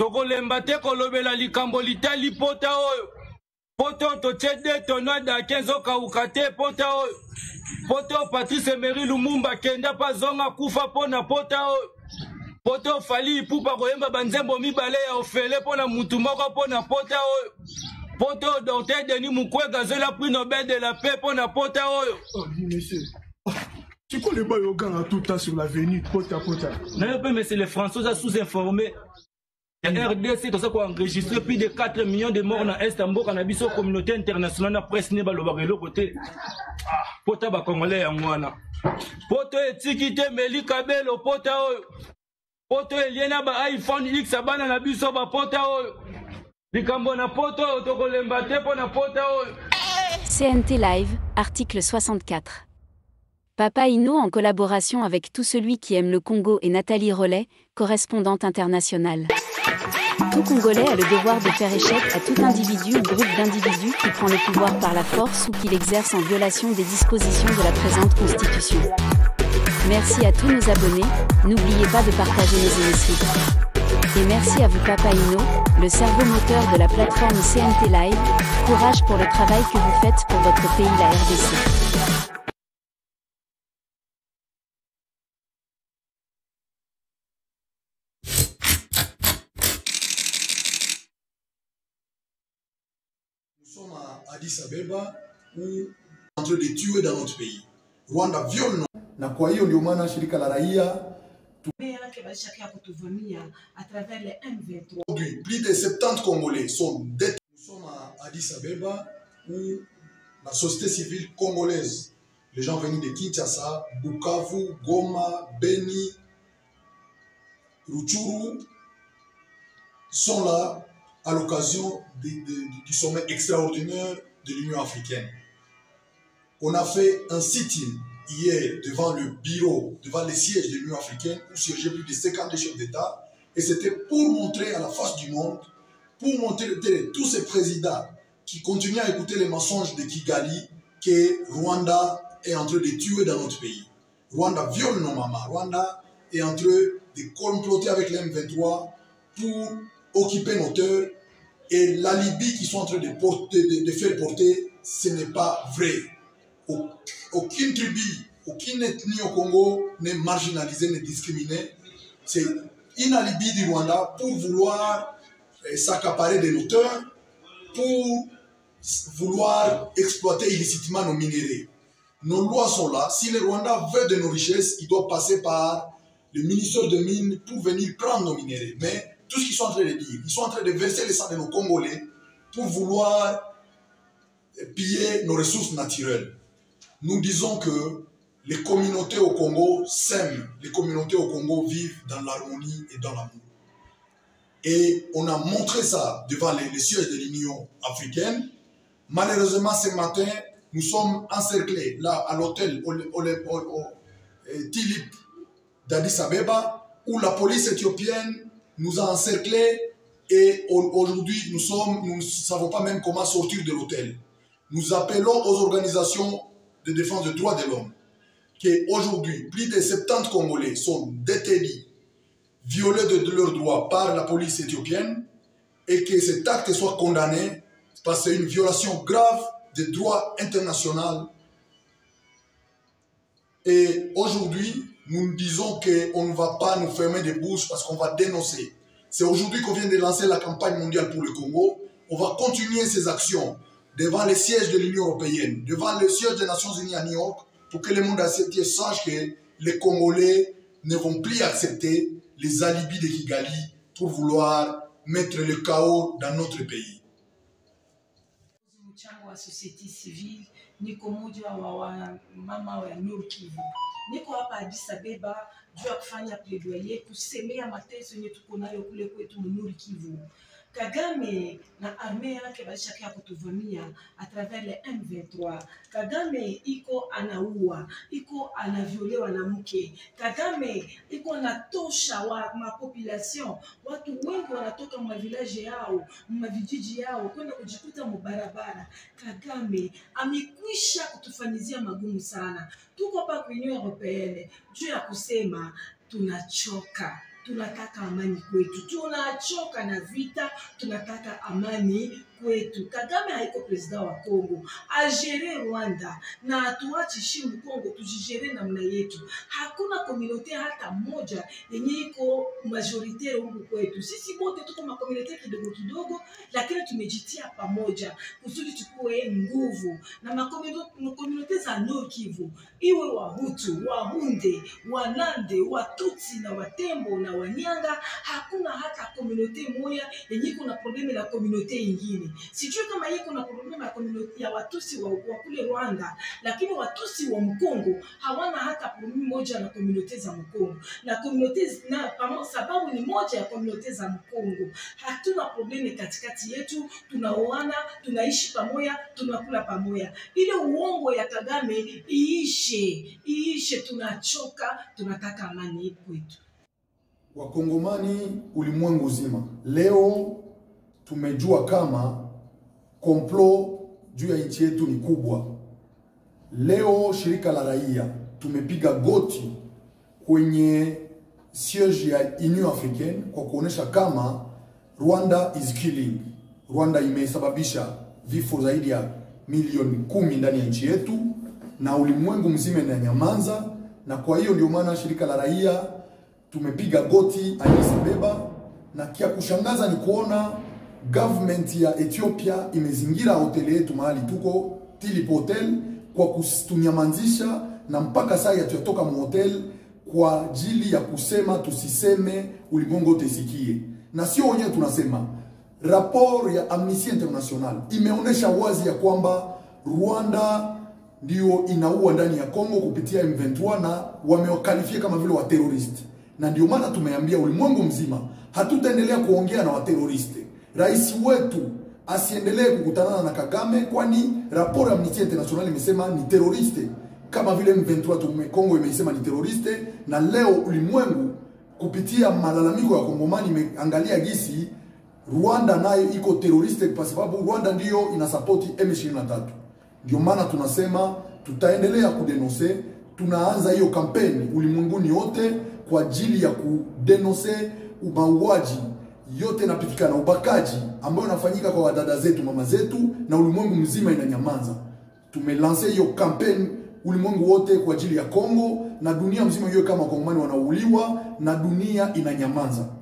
Toko lembate kolobela likambolita lipota oyo. Poto to chede tonada kenzo kaukate pota oyo. Poto Patrice Emery Lumumba kenda pa zonga kufa pona pota oyo. Poto fali pupa koyemba banzembo mibale ya ofele pona mutumoko pona pota oyo. Poto Docteur Denis Mukwege zela prix Nobel de la paix pona pota oyo. Oh monsieur. Tu connais pas le gars à tout temps sur l'avenue, pota pota. Non, mais c'est les Français à sous-informer. La RDC, tout ça qu'on a enregistré plus de 4 millions de morts dans l'Est-Ambo, qu'on a vu sur la communauté internationale, la presse n'est pas le barreau côté. Pota ba Congolais en Mouana. Poto étiquité, Meli Kabelo, pota oyo. Poto Eliana ba iPhone X, abana na biso ba pota oyo. Likambo na poto oyo, toko lembate po na pota oyo. CNT Live, article 64. Papa Inou en collaboration avec Tout celui qui aime le Congo et Nathalie Rollet, correspondante internationale. Tout Congolais a le devoir de faire échec à tout individu ou groupe d'individus qui prend le pouvoir par la force ou qui l'exerce en violation des dispositions de la présente Constitution. Merci à tous nos abonnés, n'oubliez pas de partager nos émissions. Et merci à vous Papa Inou, le cerveau moteur de la plateforme CNT Live, courage pour le travail que vous faites pour votre pays la RDC. Nous sommes à Addis Ababa où on est en train de les tuer dans notre pays. Rwanda viole. Aujourd'hui, plus de 70 Congolais sont détenus. Nous sommes à Addis Ababa où la société civile congolaise, les gens venus de Kinshasa, Bukavu, Goma, Beni, Ruchuru, sont là à l'occasion du sommet extraordinaire de l'Union africaine. On a fait un sit-in hier devant le bureau, devant les sièges de l'Union africaine, où siégeaient plus de 50 chefs d'État, et c'était pour montrer à la face du monde, pour montrer tous ces présidents qui continuent à écouter les mensonges de Kigali, que Rwanda est en train de tuer dans notre pays. Rwanda viole nos mamans. Rwanda est en train de comploter avec les M23 pour occuper nos terres, et la Libye qui sont en train de faire porter, ce n'est pas vrai. Aucune tribu, aucune ethnie au Congo n'est marginalisée, n'est discriminée. C'est une alibi du Rwanda pour vouloir s'accaparer de nos terres, pour vouloir exploiter illicitement nos minéraux. Nos lois sont là. Si le Rwanda veut de nos richesses, il doit passer par le ministère de Mines pour venir prendre nos minéraux. Mais tout ce qu'ils sont en train de dire, ils sont en train de verser le sang de nos Congolais pour vouloir piller nos ressources naturelles. Nous disons que les communautés au Congo s'aiment, les communautés au Congo vivent dans l'harmonie et dans l'amour. Et on a montré ça devant les sièges de l'Union africaine. Malheureusement, ce matin, nous sommes encerclés, là, à l'hôtel Tilip d'Addis Abeba, où la police éthiopienne nous a encerclés et aujourd'hui nous ne savons pas même comment sortir de l'hôtel. Nous appelons aux organisations de défense des droits de l'homme qu'aujourd'hui, plus de 70 Congolais sont détenus, violés de leurs droits par la police éthiopienne et que cet acte soit condamné parce que c'est une violation grave des droits internationaux. Et aujourd'hui, nous disons qu'on ne va pas nous fermer des bouches parce qu'on va dénoncer. C'est aujourd'hui qu'on vient de lancer la campagne mondiale pour le Congo. On va continuer ces actions devant les sièges de l'Union européenne, devant le siège des Nations unies à New York, pour que le monde entier sache que les Congolais ne vont plus accepter les alibis de Kigali pour vouloir mettre le chaos dans notre pays. Niko hapa Addis Ababa juu ya kufanya plaidoyer kusemea mateso yenye tuko nayo kule kwetu Nord Kivu. Kagame na armée yake bashaka kutuvamia a travers le M23. Kagame iko anaua, iko anaviolewa na mke. Kagame iko anatosha wa mapopulation. Watu wengi wanatoka mwa village yao, mwa vijiji yao kwenda kujikuta mbarabara. Kagame amekwisha kutufanyizia magumu sana. Tuko hapa kwa Union Européenne juu ya kusema tunachoka. tunataka amani kwetu, tunachoka na vita, tunataka amani kwetu. Kagame haiko president wa Kongo, ajere Rwanda, na atuachishi Kongo tujijere namna yetu. Hakuna komunote hata moja yenye iko majoritaire huko kwetu. Sisi bote tuko ma komunote kidogo kidogo, lakini tumejitia pamoja kusudi tukue nguvu. Na ma komunote za Nord Kivu, iwe Wahutu, Wahunde, Wanande, Watutsi na Watembo na Wanyanga, hakuna hata komunote moja yenye iko na problemi la komunote ingine. Sijui kama hii kuna problema ya community ya Watusi wa kule Rwanda, lakini Watusi wa Mkongo hawana hata problemi moja na community za Mkongo. Na community na pamoja sababu ni moja ya community za Mkongo. Hatuna problemi katikati yetu, tunaoana, tunaishi pamoja, tunakula pamoja. Ile uongo ya Kagame iishe, tunachoka, tunataka amani kwetu. Wakongomani ulimwengu uzima. Leo tumejua kama komplo juu ya nchi yetu ni kubwa. Leo shirika la raia tumepiga goti kwenye siege ya Union Africaine kwa kuonesha kama Rwanda is killing. Rwanda imesababisha vifo zaidi ya milioni 10 ndani ya nchi yetu na ulimwengu mzima na nyamanza, na kwa hiyo ndio maana shirika la raia tumepiga goti Addis Ababa, na kia kushangaza ni kuona government ya Ethiopia imezingira hoteli yetu mahali tuko Tilip Hotel kwa kutunyamanzisha, na mpaka saa ya tutoka mu hotel kwa ajili ya kusema tusiseme ulimwengu utesikie. Na sio wenyewe tunasema, rapport ya Amnesty International imeonesha wazi ya kwamba Rwanda ndio inaua ndani ya Kongo kupitia M23 na wamewakalifia kama vile wa terrorist. Na ndio maana tumeambia ulimwengu mzima hatutaendelea kuongea na wa terrorist. Rais wetu asiendelee kukutana na Kagame, kwani rapport ya Amnesty International imesema ni teroriste, kama vile M23 Kongo imesema ni teroriste. Na leo ulimwengu kupitia malalamiko ya Kongomani imeangalia gisi Rwanda nayo iko teroriste kwa sababu Rwanda ndiyo inasapoti M23. Ndio maana tunasema tutaendelea kudenonse, tunaanza hiyo kampeni ulimwenguni yote kwa ajili ya kudenonse mauaji yote napitikana, ubakaji ambayo nafanyika kwa wadada zetu, mama zetu, na ulimwengu mzima inanyamanza. Tumelanse hiyo campaign ulimwengu wote kwa ajili ya Kongo, na dunia mzima hiyo kama Kongomani wanauliwa na dunia inanyamanza.